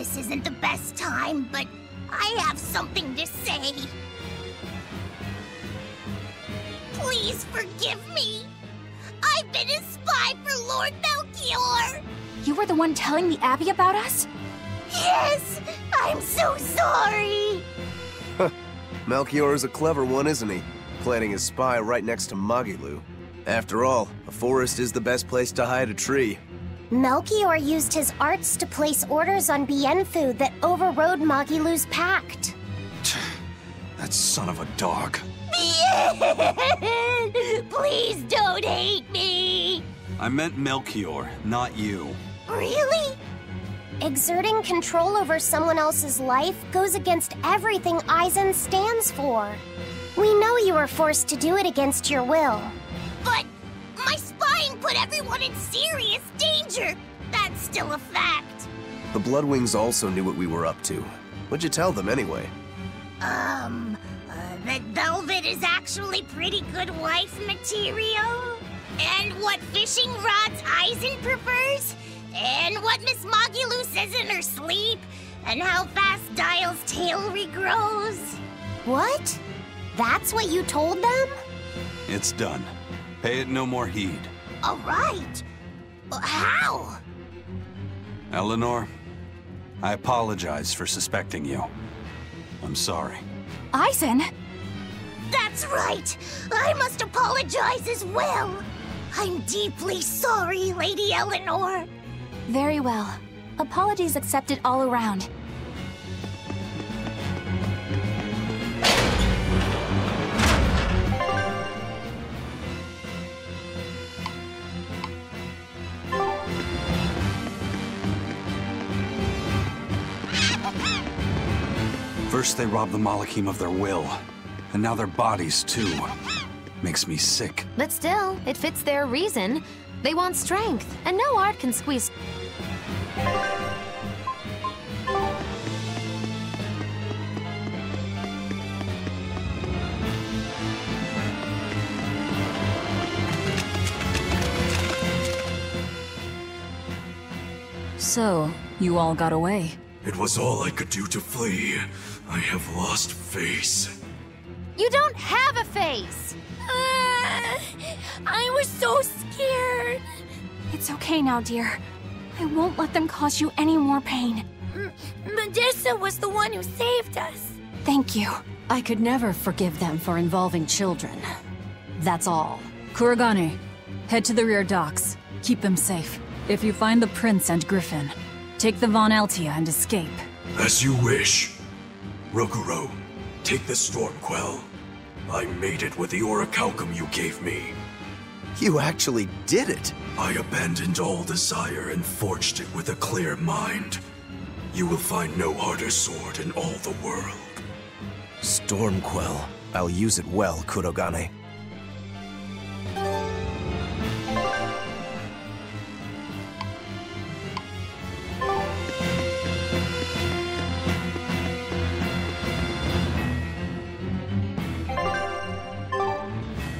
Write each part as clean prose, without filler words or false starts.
this isn't the best time, but I have something to say. Please forgive me. I've been a spy for Lord Melchior. You were the one telling the Abbey about us? Yes! I'm so sorry! Melchior is a clever one, isn't he? Planting his spy right next to Magilou. After all, a forest is the best place to hide a tree. Melchior used his arts to place orders on Bienfu that overrode Magilou's pact. That son of a dog. Please don't hate me! I meant Melchior, not you. Really? Exerting control over someone else's life goes against everything Eizen stands for. We know you were forced to do it against your will. But my spying put everyone in serious danger! That's still a fact. The Bloodwings also knew what we were up to. What'd you tell them anyway? That Velvet is actually pretty good wife material. And what fishing rods Eizen prefers. And what Miss Magilou says in her sleep, and how fast Dial's tail regrows. What? That's what you told them? It's done. Pay it no more heed. All right. How? Eleanor, I apologize for suspecting you. I'm sorry. Eizen? That's right. I must apologize as well. I'm deeply sorry, Lady Eleanor. Very well. Apologies accepted all around. First they robbed the Malakim of their will, and now their bodies too. Makes me sick. But still, it fits their reason. They want strength, and no art can squeeze. So, you all got away. It was all I could do to flee. I have lost face. You don't have a face! I was so scared. It's okay now, dear. I won't let them cause you any more pain. Medusa was the one who saved us. Thank you. I could never forgive them for involving children. That's all. Kurogane, head to the rear docks. Keep them safe. If you find the Prince and Griffin, take the Van Eltia and escape. As you wish. Rokuro, take the Stormquell. I made it with the Orichalcum you gave me. You actually did it! I abandoned all desire and forged it with a clear mind. You will find no harder sword in all the world. Stormquell. I'll use it well, Kurogane.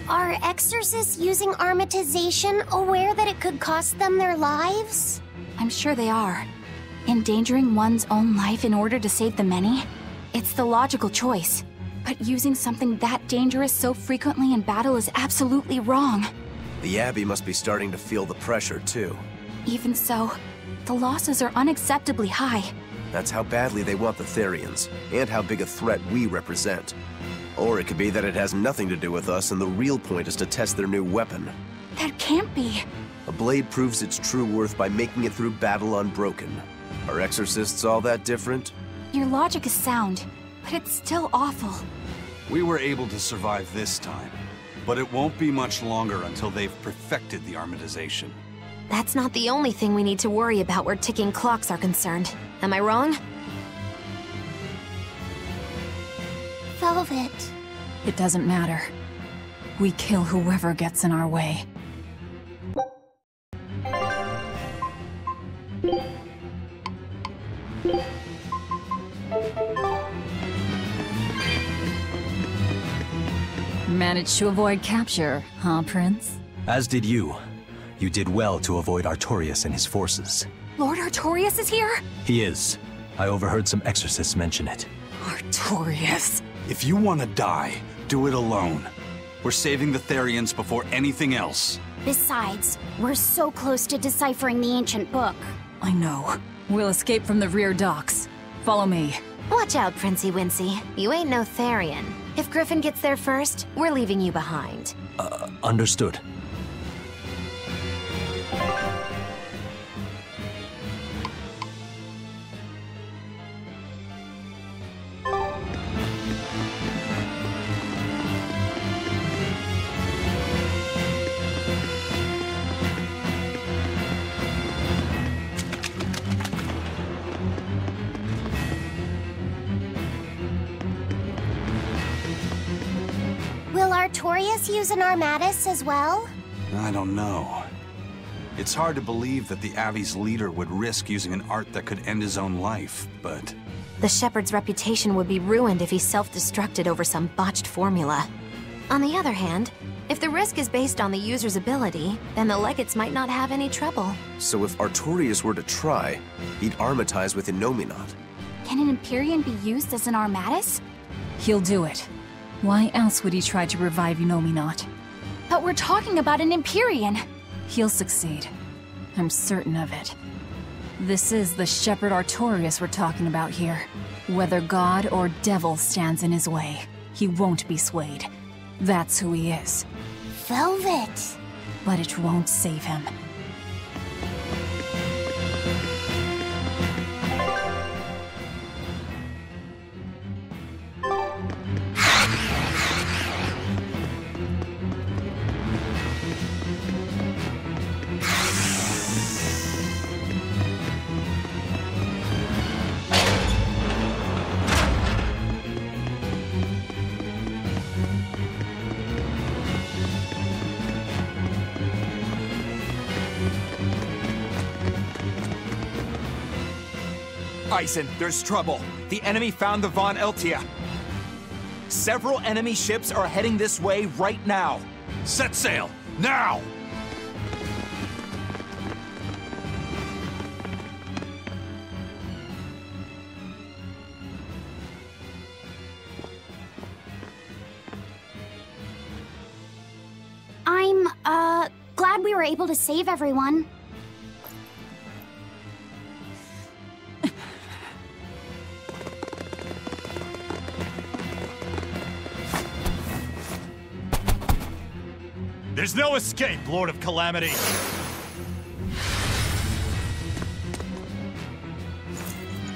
Are exorcists using armatization aware that it could cost them their lives? I'm sure they are. Endangering one's own life in order to save the many? It's the logical choice. But using something that dangerous so frequently in battle is absolutely wrong. The Abbey must be starting to feel the pressure, too. Even so, the losses are unacceptably high. That's how badly they want the Therians, and how big a threat we represent. Or it could be that it has nothing to do with us and the real point is to test their new weapon. That can't be. A blade proves its true worth by making it through battle unbroken. Are exorcists all that different? Your logic is sound, but it's still awful. We were able to survive this time, but it won't be much longer until they've perfected the armatization. That's not the only thing we need to worry about where ticking clocks are concerned. Am I wrong? Velvet. It doesn't matter. We kill whoever gets in our way. Managed to avoid capture, huh, Prince? As did you. You did well to avoid Artorius and his forces. Lord Artorius is here? He is. I overheard some exorcists mention it. Artorius. If you want to die, do it alone. We're saving the Therians before anything else. Besides, we're so close to deciphering the ancient book. I know. We'll escape from the rear docks. Follow me. Watch out, Princey Wincy. You ain't no Therian. If Griffin gets there first, we're leaving you behind. Understood. Use an Armatus as well? I don't know. It's hard to believe that the Abbey's leader would risk using an art that could end his own life, but... The Shepherd's reputation would be ruined if he self-destructed over some botched formula. On the other hand, if the risk is based on the user's ability, then the Legates might not have any trouble. So if Artorius were to try, he'd armatize with Innominat. Can an Empyrean be used as an Armatus? He'll do it. Why else would he try to revive Innominat? But we're talking about an Empyrean! He'll succeed. I'm certain of it. This is the Shepherd Artorius we're talking about here. Whether God or devil stands in his way, he won't be swayed. That's who he is. Velvet! But it won't save him. Eizen, there's trouble. The enemy found the Van Eltia. Several enemy ships are heading this way right now. Set sail, now! I'm, glad we were able to save everyone. There's no escape, Lord of Calamity!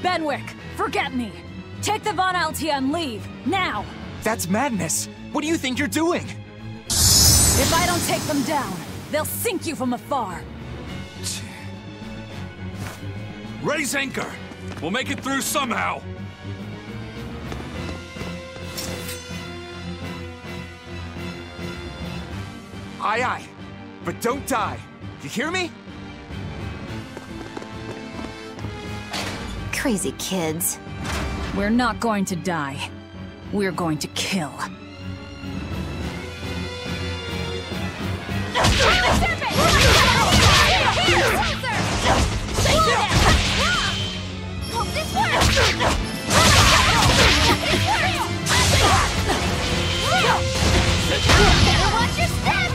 Benwick, forget me! Take the Van Eltia and leave, now! That's madness! What do you think you're doing? If I don't take them down, they'll sink you from afar! Raise anchor! We'll make it through somehow! Aye, aye. But don't die. You hear me? Crazy kids. We're not going to die. We're going to kill. Watch your step!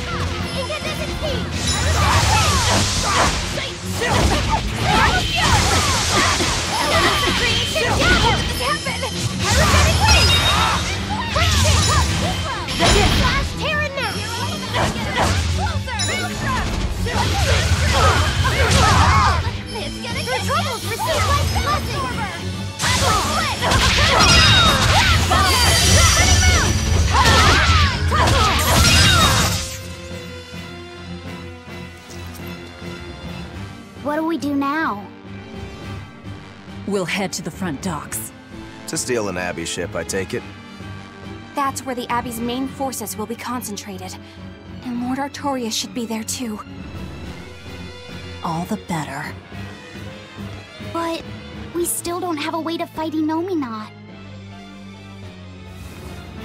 What do we do now? We'll head to the front docks. To steal an Abbey ship, I take it? That's where the Abbey's main forces will be concentrated. And Lord Artorius should be there too. All the better. But we still don't have a way to fight Innominat.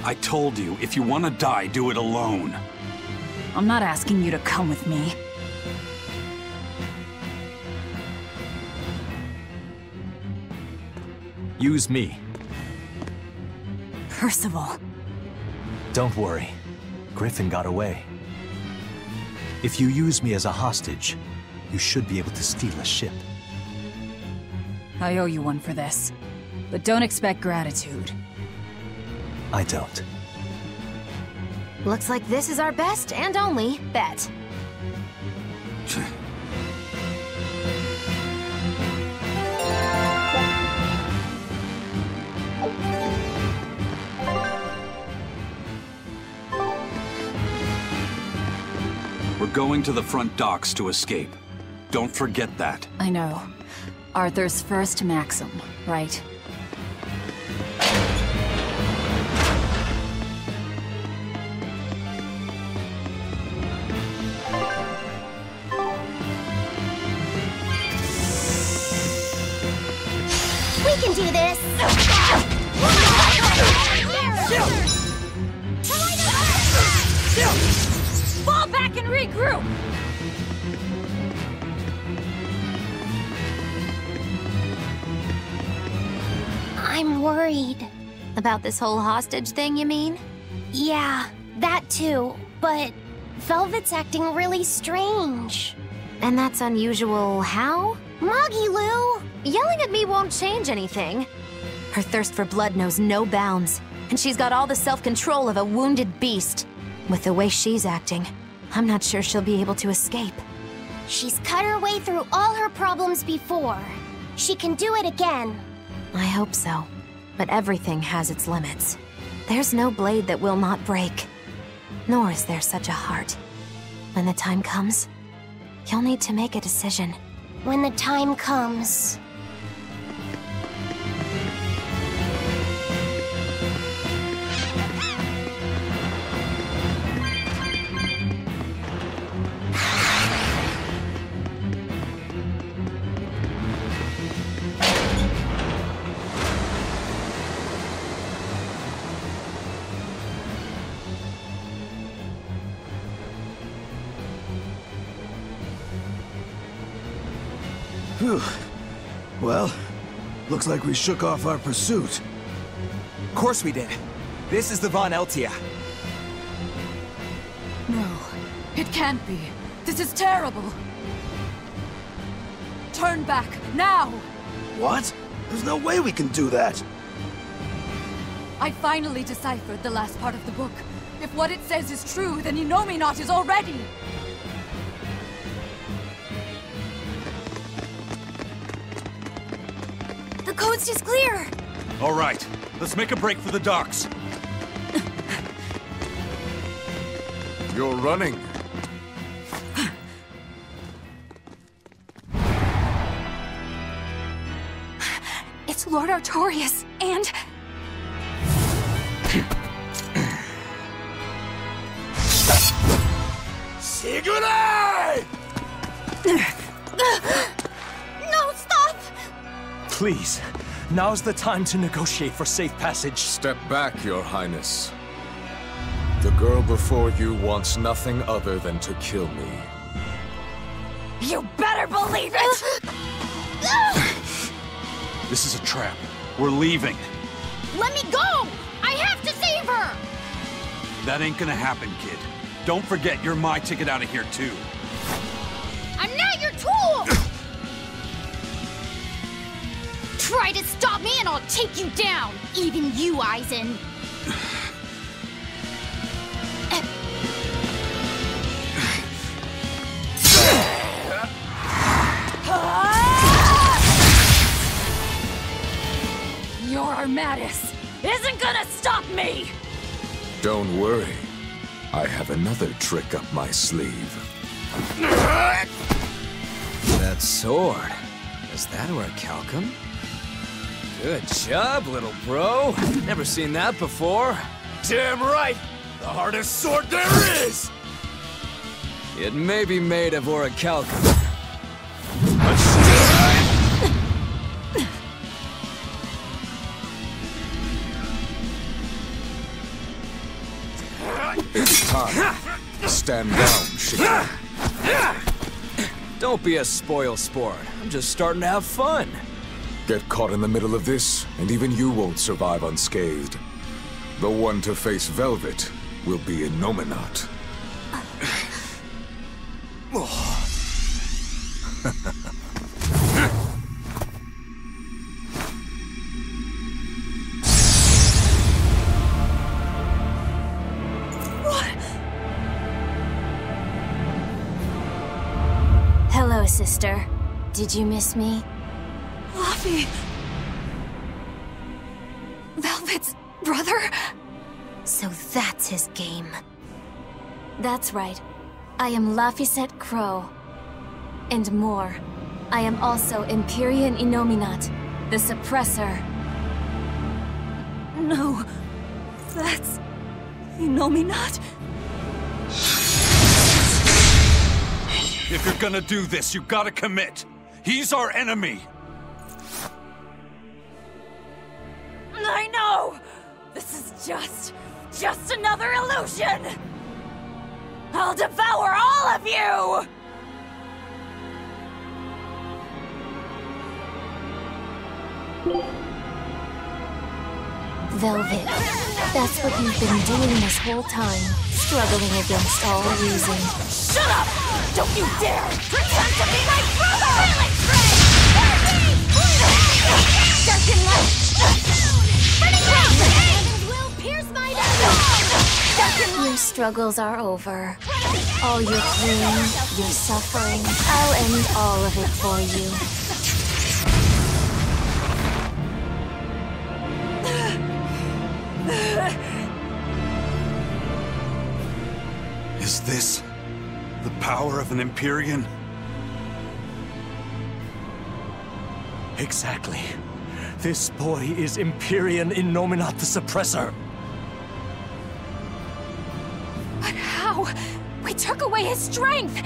I told you, if you want to die, do it alone. I'm not asking you to come with me. Use me. Percival. Don't worry. Griffin got away. If you use me as a hostage, you should be able to steal a ship. I owe you one for this, but don't expect gratitude. I don't. Looks like this is our best and only bet. We're going to the front docks to escape. Don't forget that. I know. Arthur's first maxim, right? About this whole hostage thing, you mean? Yeah, that too, but Velvet's acting really strange. And that's unusual how? Magilou! Yelling at me won't change anything. Her thirst for blood knows no bounds, and she's got all the self-control of a wounded beast. With the way she's acting, I'm not sure she'll be able to escape. She's cut her way through all her problems before. She can do it again. I hope so. But everything has its limits. There's no blade that will not break. Nor is there such a heart. When the time comes, you'll need to make a decision. When the time comes... Well, looks like we shook off our pursuit. Of course we did. This is the Van Eltia. No, it can't be. This is terrible. Turn back, now! What? There's no way we can do that. I finally deciphered the last part of the book. If what it says is true, then Innominat is already... The coast is clear! All right, let's make a break for the docks. You're running. It's Lord Artorius, and... Shikara! Please, now's the time to negotiate for safe passage. Step back, Your Highness. The girl before you wants nothing other than to kill me. You better believe it! This is a trap. We're leaving. Let me go! I have to save her! That ain't gonna happen, kid. Don't forget, you're my ticket out of here, too. I'm not your tool! Try to stop me and I'll take you down! Even you, Eizen! Your Armatus isn't gonna stop me! Don't worry. I have another trick up my sleeve. That sword... is that Orichalcum? Good job, little bro. Never seen that before. Damn right! The hardest sword there is! It may be made of Orichalcum. But still... It's time. Stand down, Shikara. Don't be a spoil sport. I'm just starting to have fun. Get caught in the middle of this, and even you won't survive unscathed. The one to face Velvet will be Innominat. What? Hello, sister. Did you miss me? Laphicet! Velvet's brother? So that's his game. That's right. I am Laphicet Crowe. And more. I am also Empyrean Innominat, the Suppressor. No. That's... Innominat? If you're gonna do this, you gotta commit! He's our enemy! I know! This is just another illusion! I'll devour all of you! Velvet, that's what you've been doing this whole time, struggling against all reason. Shut up! Don't you dare pretend to be my brother! Silence, friend! Dark and light! Burning light! Will pierce my dark. Your struggles are over. All your pain, your suffering, I'll end all of it for you. Is this the power of an Empyrean? Exactly. This boy is Empyrean Innominat the Suppressor. But how? We took away his strength!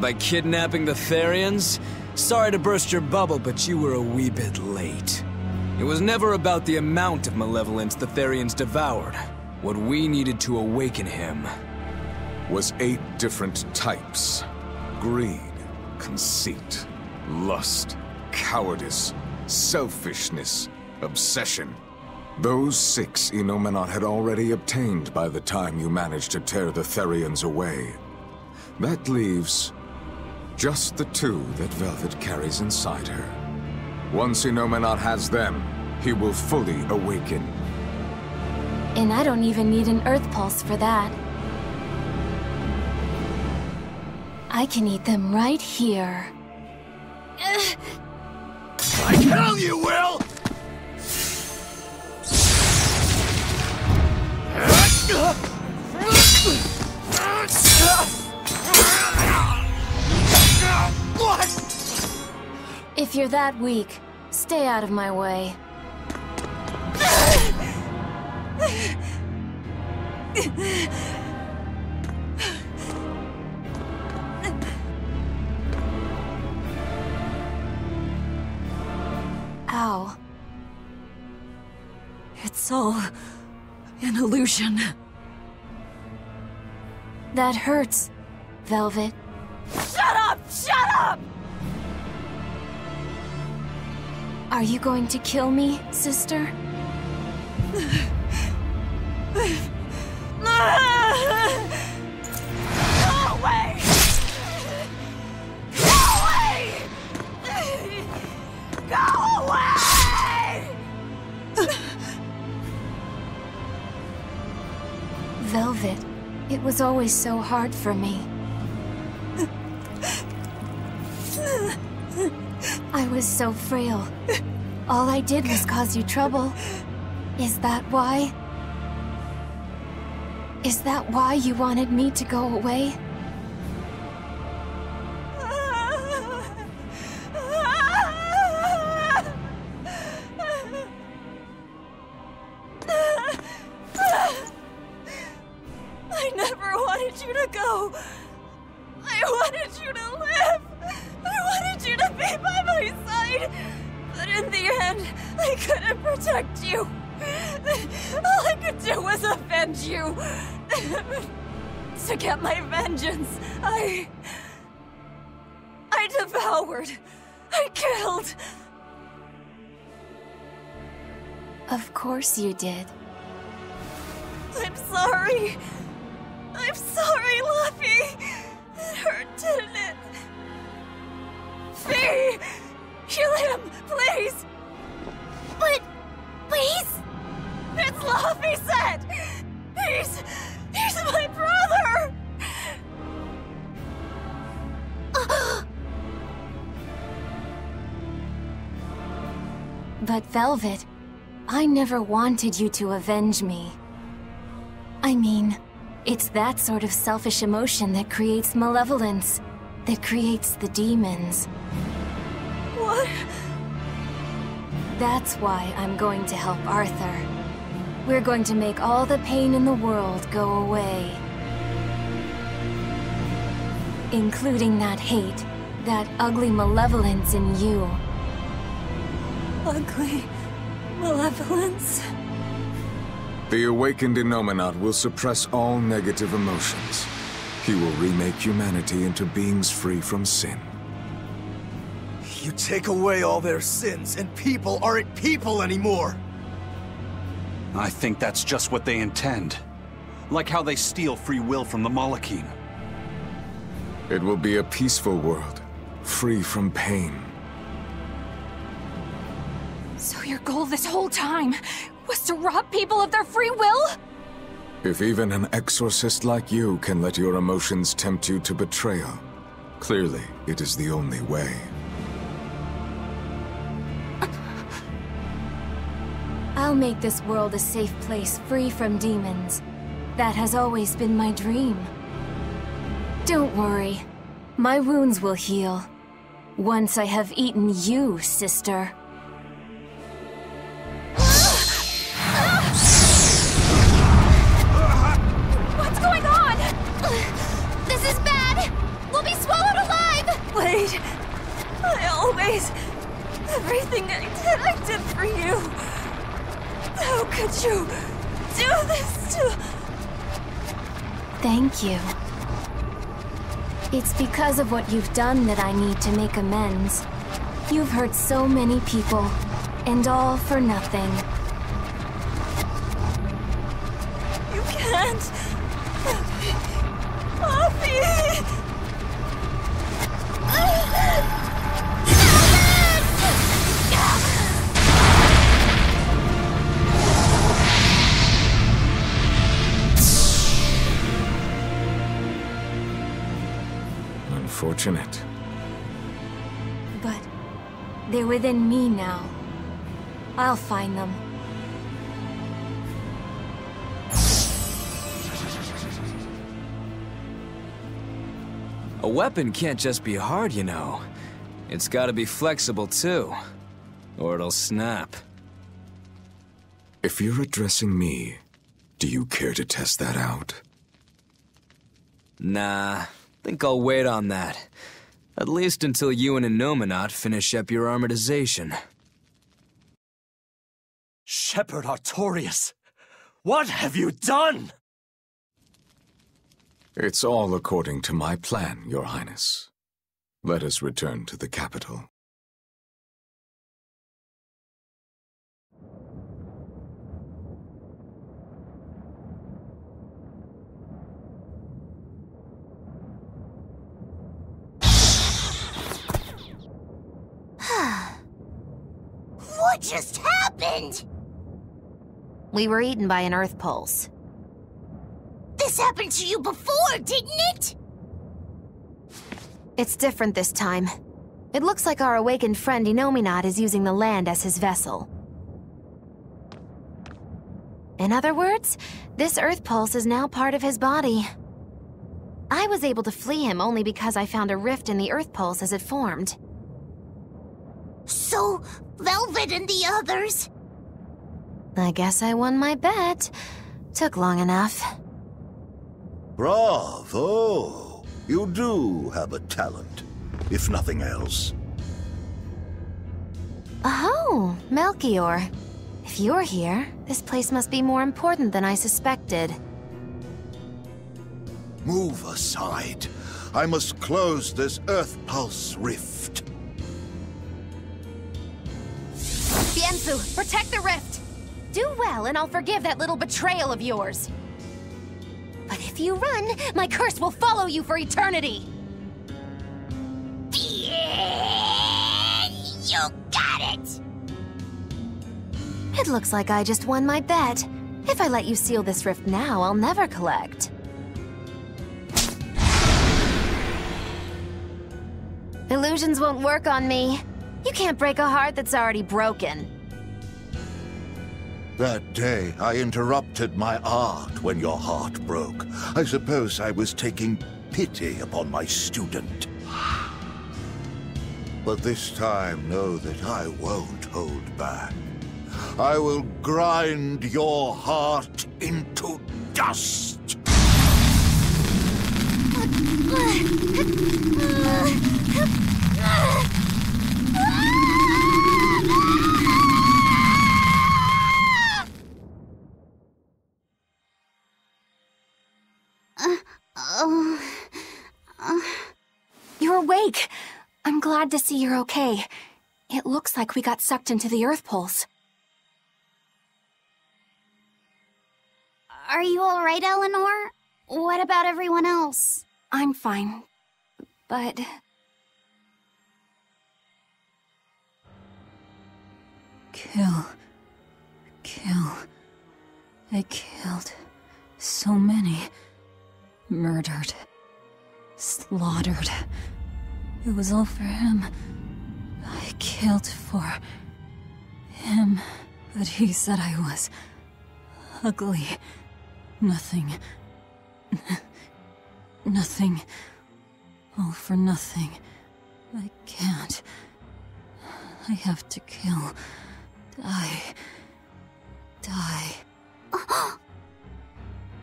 By kidnapping the Therians? Sorry to burst your bubble, but you were a wee bit late. It was never about the amount of malevolence the Therians devoured. What we needed to awaken him was 8 different types. Greed, conceit, lust, cowardice, selfishness, obsession. Those 6 Innominat had already obtained by the time you managed to tear the Therians away. That leaves just the 2 that Velvet carries inside her. Once Innominat has them, he will fully awaken. And I don't even need an Earth Pulse for that. I can eat them right here. Like hell you will! What? If you're that weak, stay out of my way. Ow. It's all an illusion. That hurts, Velvet. Shut up! Shut up! Are you going to kill me, sister? No way! Go away! Go away! Velvet, it was always so hard for me. I was so frail. All I did was cause you trouble. Is that why? Is that why you wanted me to go away? I never wanted you to go. I wanted you to live. I wanted you to be by my side. But in the end, I couldn't protect you. All I could do was avenge you. To get my vengeance, I devoured, I killed, Of course you did. I'm sorry. I'm sorry, Laphicet. It hurt, didn't it? Faye! Kill him, please! But he's... It's Laphicet! He's my brother! But Velvet, I never wanted you to avenge me. I mean, it's that sort of selfish emotion that creates malevolence, that creates the demons. What? That's why I'm going to help Arthur. We're going to make all the pain in the world go away. Including that hate, that ugly malevolence in you. Ugly... malevolence? The awakened Innominat will suppress all negative emotions. He will remake humanity into beings free from sin. You take away all their sins, and people aren't people anymore! I think that's just what they intend. Like how they steal free will from the Malakim. It will be a peaceful world, free from pain. So your goal this whole time was to rob people of their free will? If even an exorcist like you can let your emotions tempt you to betrayal, clearly it is the only way. I'll make this world a safe place free from demons. That has always been my dream. Don't worry. My wounds will heal. Once I have eaten you, sister. What's going on? This is bad! We'll be swallowed alive! Wait. Everything I did for you. How could you do this to... Thank you. It's because of what you've done that I need to make amends. You've hurt so many people, and all for nothing. You can't... Laphicet! Fortunate. But they're within me now. I'll find them. A weapon can't just be hard, you know. It's gotta be flexible too, or it'll snap. If you're addressing me, do you care to test that out? Nah. I think I'll wait on that. At least until you and Innominat finish up your armorization. Shepherd Artorius, what have you done? It's all according to my plan, Your Highness. Let us return to the capital. What just happened? We were eaten by an Earth Pulse. This happened to you before, didn't it? It's different this time. It looks like our awakened friend Innominat is using the land as his vessel. In other words, this Earth Pulse is now part of his body. I was able to flee him only because I found a rift in the Earth Pulse as it formed. So, Velvet and the others? I guess I won my bet. Took long enough. Bravo! You do have a talent, if nothing else. Oh, Melchior. If you're here, this place must be more important than I suspected. Move aside. I must close this Earth Pulse rift. Bienfu, protect the rift! Do well, and I'll forgive that little betrayal of yours. But if you run, my curse will follow you for eternity! You got it! It looks like I just won my bet. If I let you seal this rift now, I'll never collect. Illusions won't work on me. You can't break a heart that's already broken. That day, I interrupted my art when your heart broke. I suppose I was taking pity upon my student. But this time, know that I won't hold back. I will grind your heart into dust! You're awake! I'm glad to see you're okay. It looks like we got sucked into the Earth Pulse. Are you alright, Eleanor? What about everyone else? I'm fine, but... Kill. They killed so many. Murdered. Slaughtered. It was all for him. I killed for him, but he said I was ugly. Nothing. All for nothing. I can't. I have to kill. Die.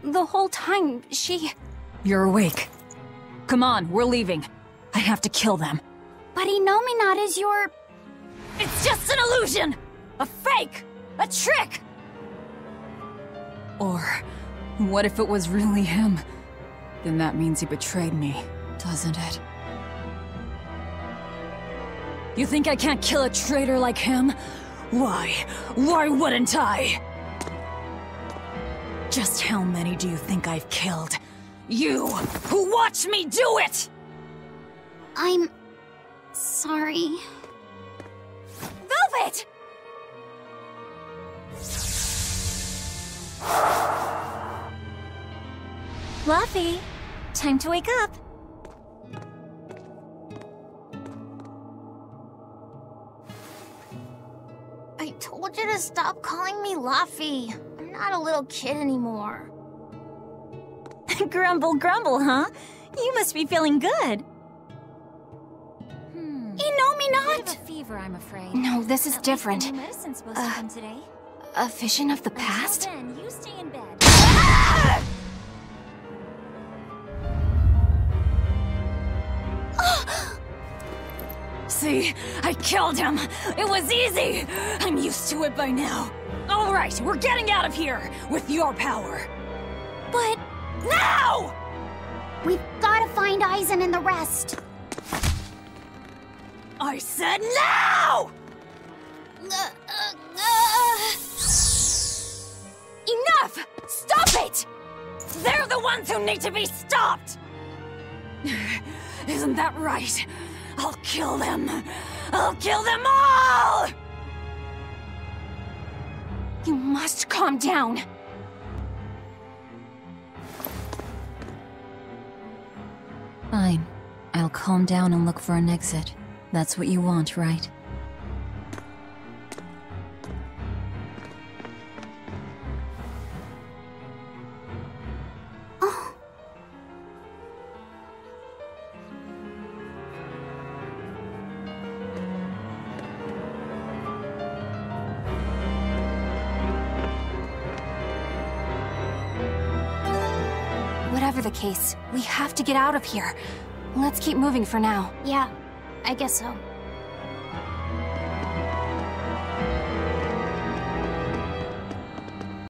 The whole time, she... You're awake. Come on, we're leaving. I have to kill them. But Innominat is your... It's just an illusion! A fake! A trick! Or... what if it was really him? Then that means he betrayed me, doesn't it? You think I can't kill a traitor like him? Why? Why wouldn't I? Just how many do you think I've killed? You, who watched me do it! I'm... sorry... Velvet! Laphicet, time to wake up. I told you to stop calling me Laphicet. I'm not a little kid anymore. Grumble, huh? You must be feeling good. Innominat! I have a fever, I'm afraid. No, this is different. Medicine's supposed to come today. A vision of the past? Until then, you stay in bed. See? I killed him! It was easy! I'm used to it by now. All right, we're getting out of here! With your power! But... now! We've gotta find Eizen and the rest. I said now! Enough! Stop it! They're the ones who need to be stopped! Isn't that right? I'll kill them! I'll kill them all! You must calm down. Fine. I'll calm down and look for an exit. That's what you want, right? Case. We have to get out of here. Let's keep moving for now. Yeah, I guess so.